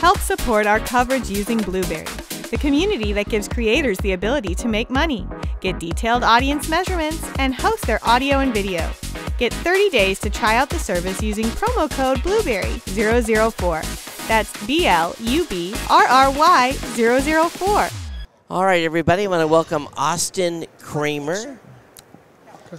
Help support our coverage using Blueberry, the community that gives creators the ability to make money, get detailed audience measurements, and host their audio and video. Get 30 days to try out the service using promo code BLUEBERRY004. That's BLUBRRY004. All right, everybody, I want to welcome Austin Kramer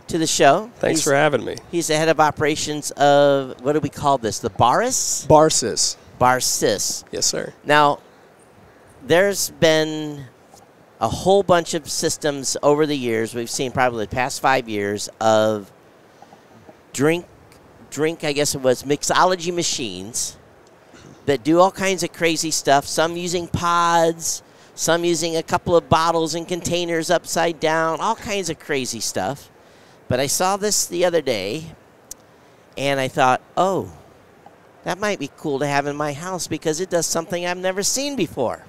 to the show. Thanks for having me. He's the head of operations of, what do we call this, the Barsys? Barsys. Barsys. Yes, sir. Now, there's been a whole bunch of systems over the years. We've seen probably the past 5 years of drink, I guess it was, mixology machines that do all kinds of crazy stuff, some using pods, some using a couple of bottles and containers upside down, all kinds of crazy stuff. But I saw this the other day, and I thought, oh, that might be cool to have in my house because it does something I've never seen before.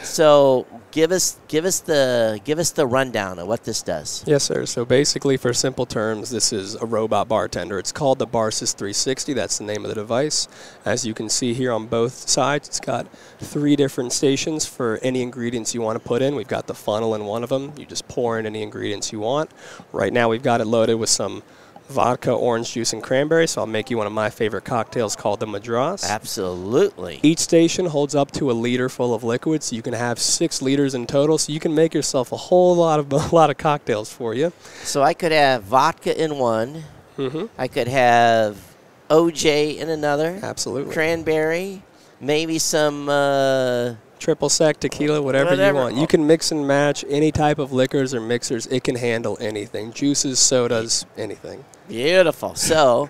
So give us the rundown of what this does. Yes, sir. So basically, for simple terms, this is a robot bartender. It's called the Barsys 360. That's the name of the device. As you can see here on both sides, it's got 3 different stations for any ingredients you want to put in. We've got the funnel in one of them. You just pour in any ingredients you want. Right now, we've got it loaded with some vodka, orange juice, and cranberry, so I'll make you one of my favorite cocktails called the Madras. Absolutely. Each station holds up to a liter full of liquid, so you can have 6 liters in total, so you can make yourself a whole lot of cocktails for you. So I could have vodka in one. Mm-hmm. I could have OJ in another. Absolutely. Cranberry, maybe some... triple sec, tequila, whatever you want. You can mix and match any type of liquors or mixers. It can handle anything. Juices, sodas, anything. Beautiful. So,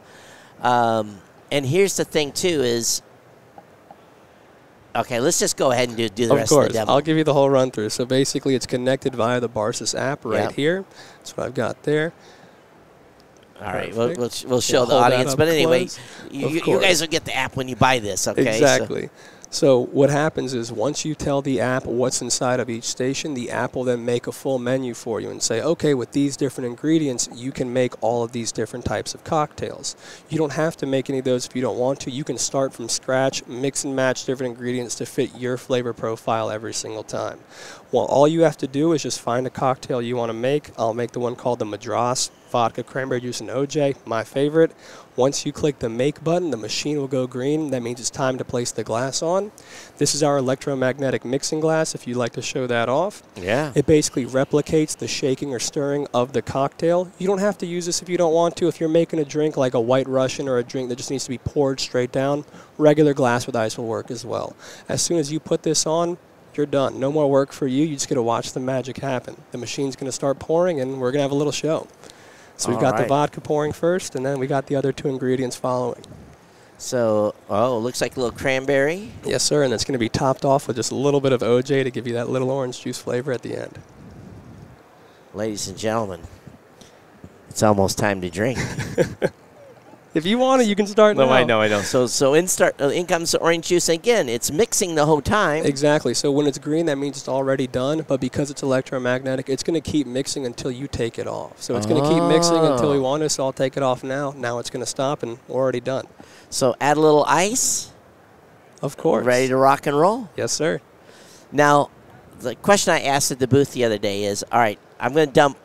and here's the thing, too, is, okay, let's just go ahead and do the rest of the demo. Of course. I'll give you the whole run-through. So, basically, it's connected via the Barsys app right here. That's what I've got there. All right, we'll show the audience. But anyway, you guys will get the app when you buy this, okay? Exactly. So what happens is once you tell the app what's inside of each station, the app will then make a full menu for you and say, okay, with these different ingredients, you can make all of these different types of cocktails. You don't have to make any of those if you don't want to. You can start from scratch, mix and match different ingredients to fit your flavor profile every single time. Well, all you have to do is just find a cocktail you want to make. I'll make the one called the Madras. Vodka, cranberry juice, and OJ, my favorite. Once you click the make button, the machine will go green. That means it's time to place the glass on. This is our electromagnetic mixing glass, if you'd like to show that off. Yeah. It basically replicates the shaking or stirring of the cocktail. You don't have to use this if you don't want to. If you're making a drink like a White Russian or a drink that just needs to be poured straight down, regular glass with ice will work as well. As soon as you put this on, you're done. No more work for you. You just get to watch the magic happen. The machine's going to start pouring, and we're going to have a little show. So we've got the vodka pouring first, and then we got the other 2 ingredients following. So, oh, it looks like a little cranberry. Yes, sir, and it's going to be topped off with just a little bit of OJ to give you that little orange juice flavor at the end. Ladies and gentlemen, it's almost time to drink. If you want it, you can start now. No, I know. So in comes the orange juice. Again, it's mixing the whole time. Exactly. So when it's green, that means it's already done. But because it's electromagnetic, it's going to keep mixing until you take it off. So it's going to keep mixing until we want it. So I'll take it off now. Now it's going to stop, and we're already done. So add a little ice. Of course. Ready to rock and roll? Yes, sir. Now, the question I asked at the booth the other day is, all right, I'm going to dump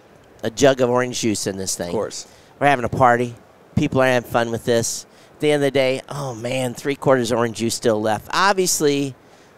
a jug of orange juice in this thing. Of course. We're having a party. People are having fun with this. At the end of the day, oh, man, 3/4 orange juice still left. Obviously,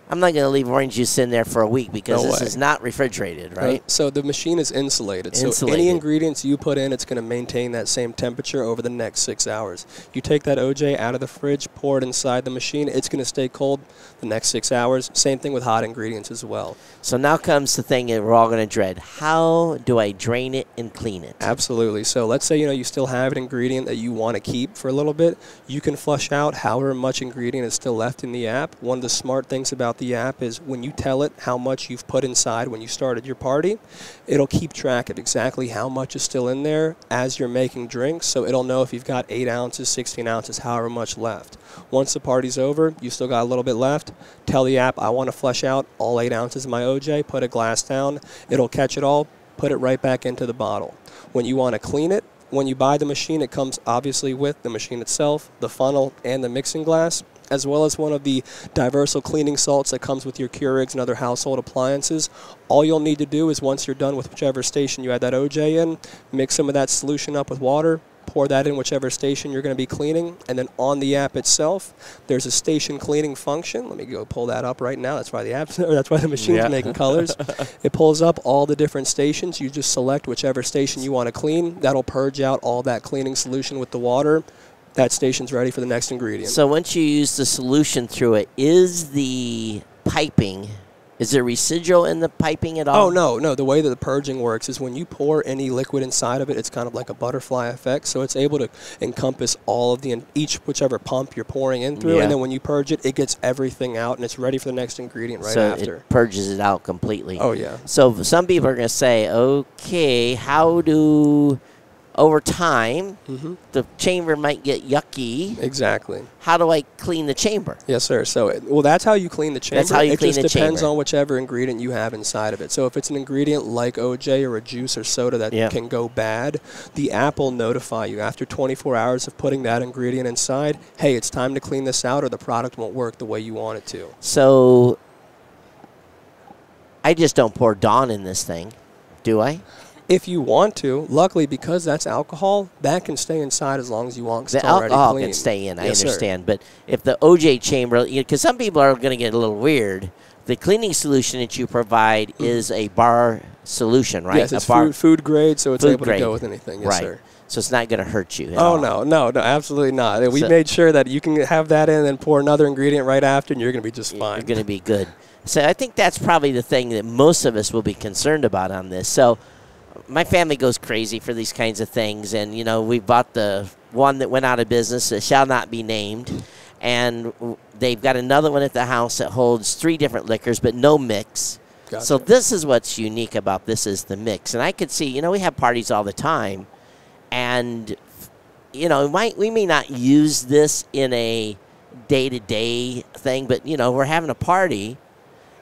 I'm not going to leave orange juice in there for a week because this is not refrigerated, right? So the machine is insulated. So any ingredients you put in, it's going to maintain that same temperature over the next 6 hours. You take that OJ out of the fridge, pour it inside the machine. It's going to stay cold the next 6 hours. Same thing with hot ingredients as well. So now comes the thing that we're all going to dread. How do I drain it and clean it? Absolutely. So let's say, you know, you still have an ingredient that you want to keep for a little bit. You can flush out however much ingredient is still left in the app. One of the smart things about the app is when you tell it how much you've put inside when you started your party, it'll keep track of exactly how much is still in there as you're making drinks, so it'll know if you've got 8 ounces, 16 ounces, however much left. Once the party's over, you still got a little bit left, tell the app, I want to flush out all 8 ounces of my OJ, put a glass down, it'll catch it all, put it right back into the bottle. When you want to clean it, when you buy the machine, it comes obviously with the machine itself, the funnel, and the mixing glass. as well as one of the Diversal cleaning salts that comes with your Keurigs and other household appliances. All you'll need to do is once you're done with whichever station you had that OJ in, mix some of that solution up with water, pour that in whichever station you're going to be cleaning, and then on the app itself, there's a station cleaning function. Let me go pull that up right now. That's why the app's, that's why the machine's making colors. It pulls up all the different stations. You just select whichever station you want to clean. That'll purge out all that cleaning solution with the water. That station's ready for the next ingredient. So once you use the solution through it, is the piping... Is there residual in the piping at all? Oh, no, no. The way that the purging works is when you pour any liquid inside of it, it's kind of like a butterfly effect. So it's able to encompass all of the, whichever pump you're pouring in through. Yeah. And then when you purge it, it gets everything out and it's ready for the next ingredient right after. So it purges it out completely. Oh, yeah. So some people are going to say, okay, how do... Over time, the chamber might get yucky. Exactly. How do I clean the chamber? Yes, sir. So, well, that's how you clean the chamber. That's how you clean the chamber. It just depends on whichever ingredient you have inside of it. So if it's an ingredient like OJ or a juice or soda that can go bad, the app will notify you after 24 hours of putting that ingredient inside, hey, it's time to clean this out or the product won't work the way you want it to. So I just don't pour Dawn in this thing, do I? If you want to, luckily, because that's alcohol, that can stay inside as long as you want. The alcohol can stay in, I understand. But if the OJ chamber, because some people are going to get a little weird, the cleaning solution that you provide is a bar solution, right? Yes, it's food grade, so it's able to go with anything. Yes, sir. So it's not going to hurt you. Oh, no, no, no, absolutely not. We made sure that you can have that in and pour another ingredient right after, and you're going to be just fine. You're going to be good. So I think that's probably the thing that most of us will be concerned about on this. So... My family goes crazy for these kinds of things, and, you know, we bought the one that went out of business that shall not be named, and they've got another one at the house that holds 3 different liquors but no mix. Gotcha. So this is what's unique about this is the mix. And I could see, you know, we have parties all the time, and, you know, we may not use this in a day-to-day thing, but, you know, we're having a party.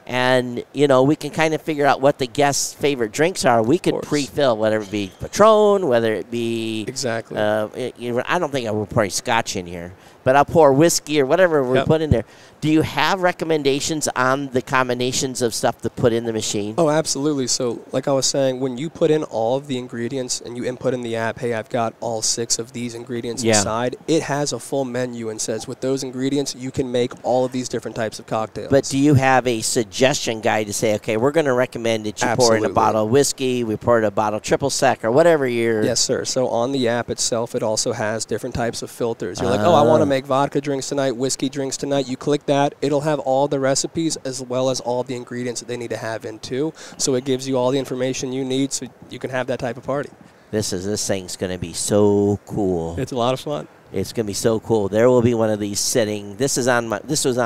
And, you know, we can kind of figure out what the guests' favorite drinks are. We could pre-fill, whether it be Patron, whether it be... Exactly. I don't think I will pour scotch in here, but I'll pour whiskey or whatever we put in there. Do you have recommendations on the combinations of stuff to put in the machine? Oh, absolutely. So, like I was saying, when you put in all of the ingredients and you input in the app, hey, I've got all 6 of these ingredients inside, it has a full menu and says, with those ingredients, you can make all of these different types of cocktails. But do you have a suggestion guide to say, okay, we're going to recommend that you pour in a bottle of whiskey, we pour in a bottle of triple sec, or whatever you're... Yes, sir. So on the app itself, it also has different types of filters. You're like, oh, I want to make vodka drinks tonight, whiskey drinks tonight. You click that. It'll have all the recipes as well as all the ingredients that they need to have in, too. So it gives you all the information you need so you can have that type of party. This thing's going to be so cool. It's a lot of fun. It's going to be so cool. There will be one of these sitting. This was on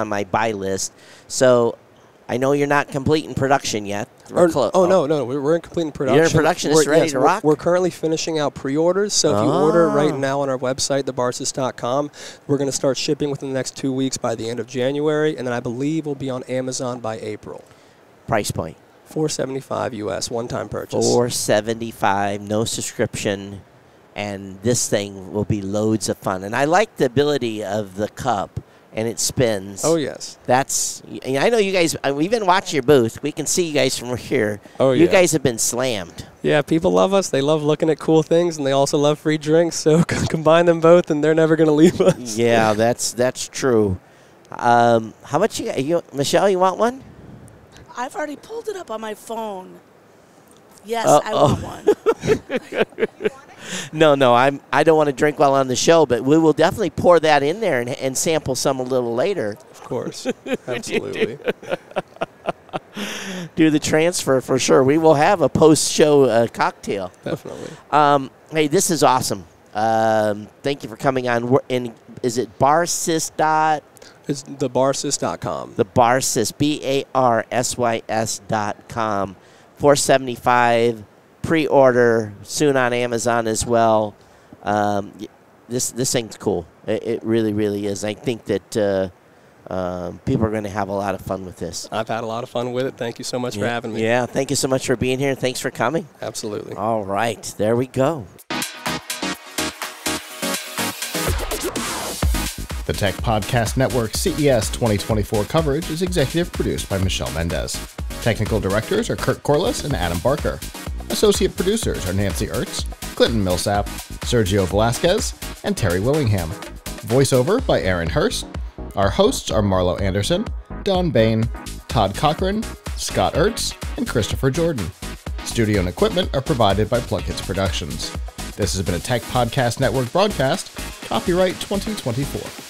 my buy list. So... I know you're not complete in production yet. We're close. Oh, no, no. We're in complete in production. You're in production. It's ready to rock. We're currently finishing out pre-orders. So if you order right now on our website, thebarsys.com, we're going to start shipping within the next 2 weeks by the end of January. And then I believe we'll be on Amazon by April. Price point? $475 U.S. One-time purchase. $475, no subscription. And this thing will be loads of fun. And I like the ability of the cup. And it spins. Oh, yes. That's, I know you guys, we've been watching your booth. We can see you guys from here. Oh, yeah. You guys have been slammed. Yeah, people love us. They love looking at cool things, and they also love free drinks. So combine them both, and they're never going to leave us. Yeah, that's true. How much you Michelle, you want one? I've already pulled it up on my phone. Yes, I want one. No, no, I don't want to drink while on the show, but we will definitely pour that in there and sample some a little later. Of course. Absolutely. Do the transfer for sure. We will have a post-show cocktail. Definitely. Hey, this is awesome. Thank you for coming on. Is it barsys? It's thebarsys.com. Thebarsys, barsys.com. $475. Pre-order soon on Amazon as well. This thing's cool. It really, really is. I think that people are going to have a lot of fun with this. I've had a lot of fun with it. Thank you so much for having me. Yeah, thank you so much for being here. Thanks for coming. Absolutely. All right, there we go. The Tech Podcast Network CES 2024 coverage is executive produced by Michelle Mendez. Technical directors are Kirk Corliss and Adam Barker. Associate producers are Nancy Ertz, Clinton Millsap, Sergio Velasquez, and Terry Willingham. Voiceover by Aaron Hurst. Our hosts are Marlo Anderson, Don Bain, Todd Cochran, Scott Ertz, and Christopher Jordan. Studio and equipment are provided by Plug Hits Productions. This has been a Tech Podcast Network broadcast, copyright 2024.